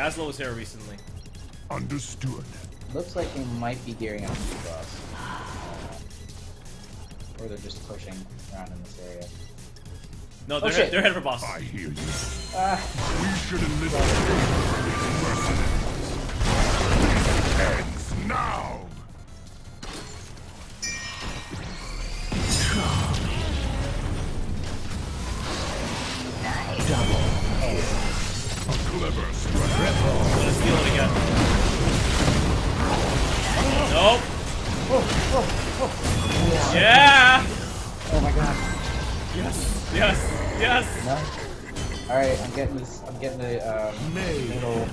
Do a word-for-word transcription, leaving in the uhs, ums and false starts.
Dazlo was here recently. Understood. Looks like they might be gearing up to the boss. Or they're just pushing around in this area. No, they're, oh, head, they're headed for boss. I hear you. Uh, we should enlist mercenaries. Hands now! Double. A clever spread. I'm gonna steal it again. Nope. Oh, oh, oh. Yeah! Oh my god. Yes. Yes. Yes. No? Alright, I'm getting this. I'm getting the um, middle.